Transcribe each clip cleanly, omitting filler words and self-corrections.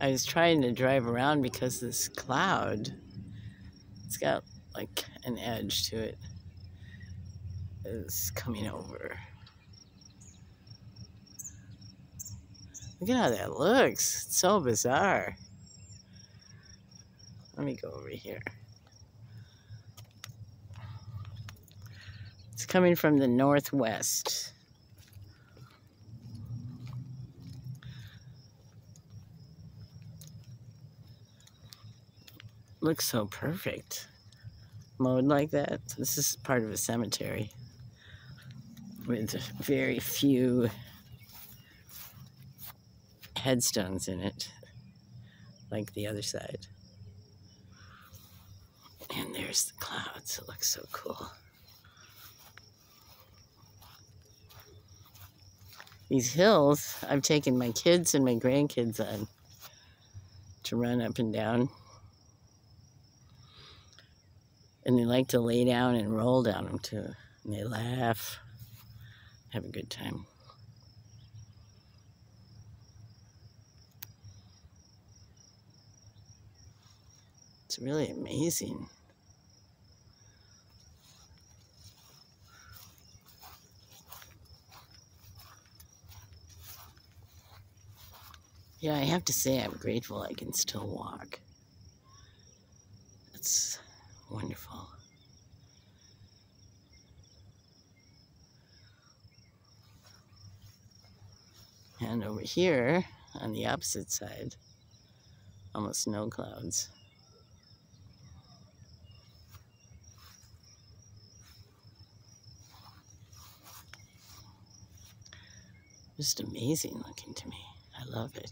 I was trying to drive around because this cloud, it's got like an edge to it, is coming over. Look at how that looks. It's so bizarre. Let me go over here. It's coming from the northwest. Looks so perfect. Mowed like that. This is part of a cemetery with very few headstones in it, like the other side. And there's the clouds. It looks so cool. These hills, I've taken my kids and my grandkids on to run up and down. And they like to lay down and roll down them too. And they laugh, have a good time. It's really amazing. Yeah, I have to say I'm grateful I can still walk. That's wonderful. And over here, on the opposite side, almost no clouds. Just amazing looking to me. I love it.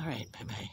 All right, bye-bye.